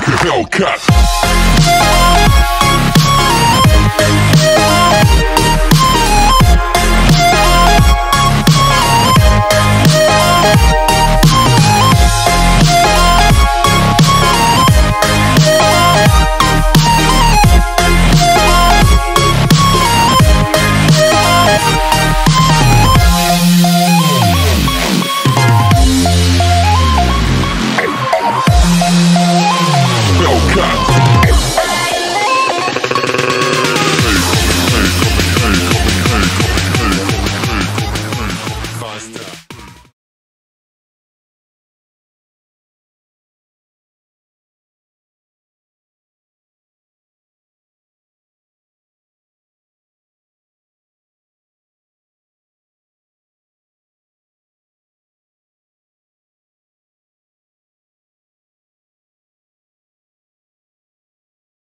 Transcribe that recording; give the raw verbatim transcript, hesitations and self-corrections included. like a Hellcat.